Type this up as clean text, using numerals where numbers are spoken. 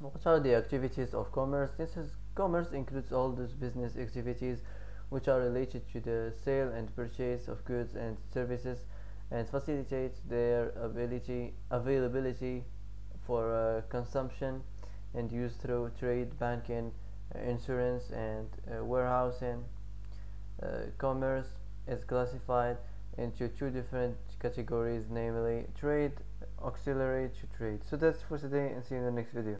What are the activities of commerce? This is commerce includes all those business activities which are related to the sale and purchase of goods and services, and facilitates their availability for consumption and use through trade, banking, insurance, and warehousing. Commerce is classified into two different categories, namely trade, auxiliary to trade. So that's for today, and see you in the next video.